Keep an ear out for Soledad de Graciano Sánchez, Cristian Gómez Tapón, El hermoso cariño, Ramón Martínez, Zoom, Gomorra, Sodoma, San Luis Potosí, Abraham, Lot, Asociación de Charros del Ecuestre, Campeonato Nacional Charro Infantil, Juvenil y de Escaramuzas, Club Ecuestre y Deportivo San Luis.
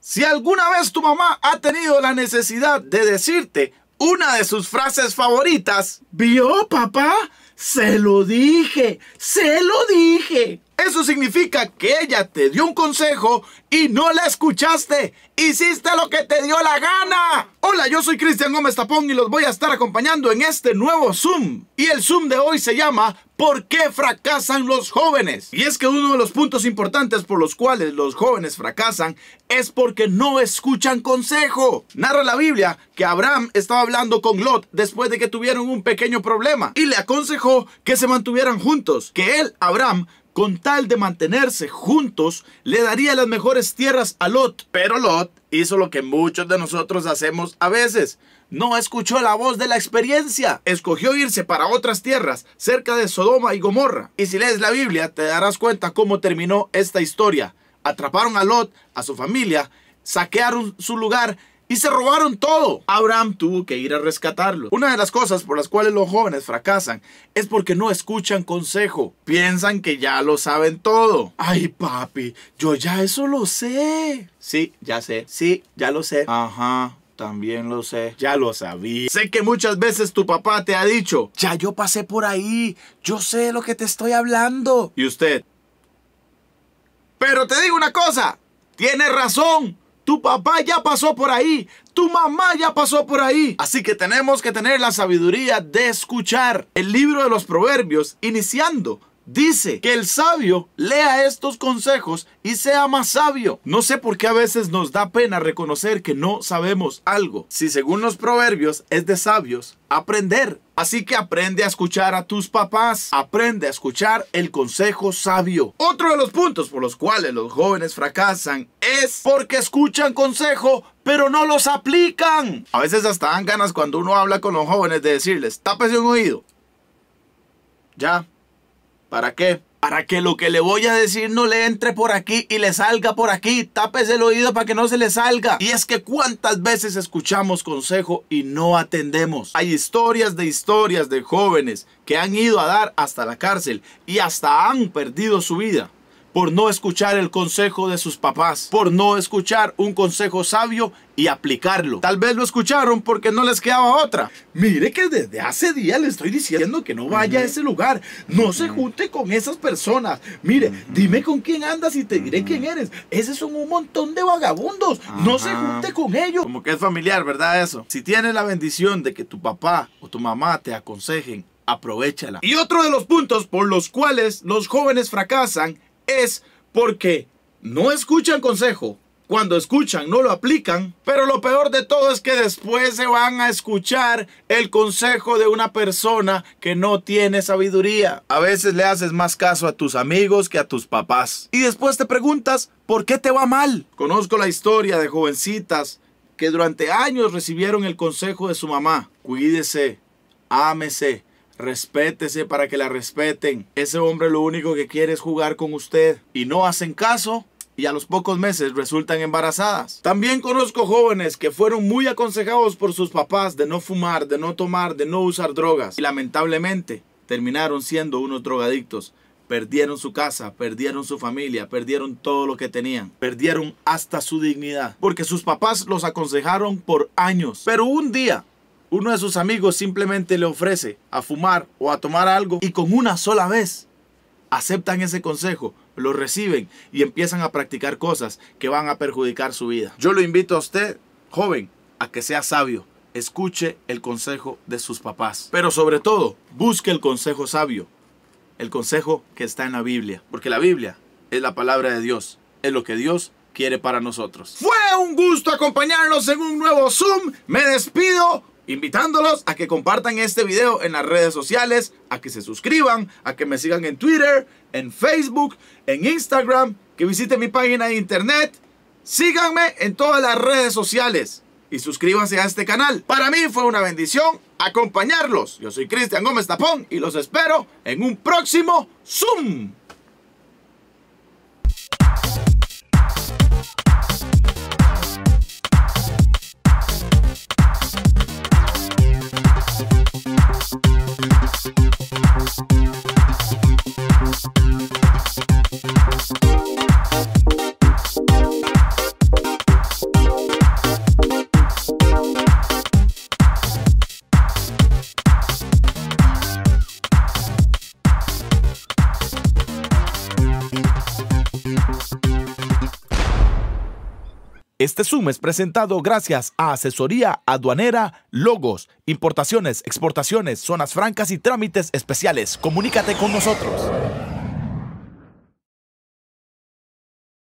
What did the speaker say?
Si alguna vez tu mamá ha tenido la necesidad de decirte una de sus frases favoritas, ¿vio, papá? ¡Se lo dije! ¡Se lo dije! Eso significa que ella te dio un consejo y no la escuchaste. ¡Hiciste lo que te dio la gana! Hola, yo soy Cristian Gómez Tapón y los voy a estar acompañando en este nuevo Zoom. Y el Zoom de hoy se llama ¿por qué fracasan los jóvenes? Y es que uno de los puntos importantes por los cuales los jóvenes fracasan es porque no escuchan consejo. Narra la Biblia que Abraham estaba hablando con Lot después de que tuvieron un pequeño problema y le aconsejó que se mantuvieran juntos, que él, Abraham, con tal de mantenerse juntos, le daría las mejores tierras a Lot. Pero Lot hizo lo que muchos de nosotros hacemos a veces. No escuchó la voz de la experiencia. Escogió irse para otras tierras, cerca de Sodoma y Gomorra. Y si lees la Biblia, te darás cuenta cómo terminó esta historia. Atraparon a Lot, a su familia, saquearon su lugar y se robaron todo. Abraham tuvo que ir a rescatarlo. Una de las cosas por las cuales los jóvenes fracasan es porque no escuchan consejo. Piensan que ya lo saben todo. Ay, papi, yo ya eso lo sé. Sí, ya sé. Sí, ya lo sé. Ajá, también lo sé. Ya lo sabía. Sé que muchas veces tu papá te ha dicho, ya yo pasé por ahí, yo sé lo que te estoy hablando. Y usted, pero te digo una cosa, tienes razón. Tu papá ya pasó por ahí. Tu mamá ya pasó por ahí. Así que tenemos que tener la sabiduría de escuchar. El libro de los Proverbios, iniciando, dice que el sabio lea estos consejos y sea más sabio. No sé por qué a veces nos da pena reconocer que no sabemos algo. Si según los Proverbios es de sabios aprender. Así que aprende a escuchar a tus papás. Aprende a escuchar el consejo sabio. Otro de los puntos por los cuales los jóvenes fracasan es porque escuchan consejo, pero no los aplican. A veces hasta dan ganas cuando uno habla con los jóvenes de decirles, tápese un oído. Ya. ¿Para qué? Para que lo que le voy a decir no le entre por aquí y le salga por aquí. Tápese el oído para que no se le salga. Y es que cuántas veces escuchamos consejo y no atendemos. Hay historias de jóvenes que han ido a dar hasta la cárcel y hasta han perdido su vida por no escuchar el consejo de sus papás, por no escuchar un consejo sabio y aplicarlo. Tal vez lo escucharon porque no les quedaba otra. Mire que desde hace día le estoy diciendo que no vaya a ese lugar, no se junte con esas personas. Mire, dime con quién andas y te diré quién eres. Esos son un montón de vagabundos, no se junte con ellos. Como que es familiar, ¿verdad eso? Si tienes la bendición de que tu papá o tu mamá te aconsejen, aprovechala. Y otro de los puntos por los cuales los jóvenes fracasan es porque no escuchan consejo. Cuando escuchan no lo aplican. Pero lo peor de todo es que después se van a escuchar el consejo de una persona que no tiene sabiduría. A veces le haces más caso a tus amigos que a tus papás. Y después te preguntas ¿por qué te va mal? Conozco la historia de jovencitas que durante años recibieron el consejo de su mamá. Cuídese, ámese, respétese para que la respeten. Ese hombre lo único que quiere es jugar con usted. Y no hacen caso y a los pocos meses resultan embarazadas. También conozco jóvenes que fueron muy aconsejados por sus papás de no fumar, de no tomar, de no usar drogas. Y lamentablemente terminaron siendo unos drogadictos. Perdieron su casa, perdieron su familia, perdieron todo lo que tenían. Perdieron hasta su dignidad. Porque sus papás los aconsejaron por años. Pero un día uno de sus amigos simplemente le ofrece a fumar o a tomar algo y con una sola vez aceptan ese consejo, lo reciben y empiezan a practicar cosas que van a perjudicar su vida. Yo lo invito a usted, joven, a que sea sabio. Escuche el consejo de sus papás. Pero sobre todo, busque el consejo sabio, el consejo que está en la Biblia. Porque la Biblia es la palabra de Dios, es lo que Dios quiere para nosotros. Fue un gusto acompañarlos en un nuevo Zoom. Me despido invitándolos a que compartan este video en las redes sociales, a que se suscriban, a que me sigan en Twitter, en Facebook, en Instagram, que visiten mi página de internet. Síganme en todas las redes sociales y suscríbanse a este canal. Para mí fue una bendición acompañarlos. Yo soy Cristian Gómez Tapón y los espero en un próximo Zoom. Este Zoom es presentado gracias a Asesoría Aduanera Logos, importaciones, exportaciones, zonas francas y trámites especiales. Comunícate con nosotros.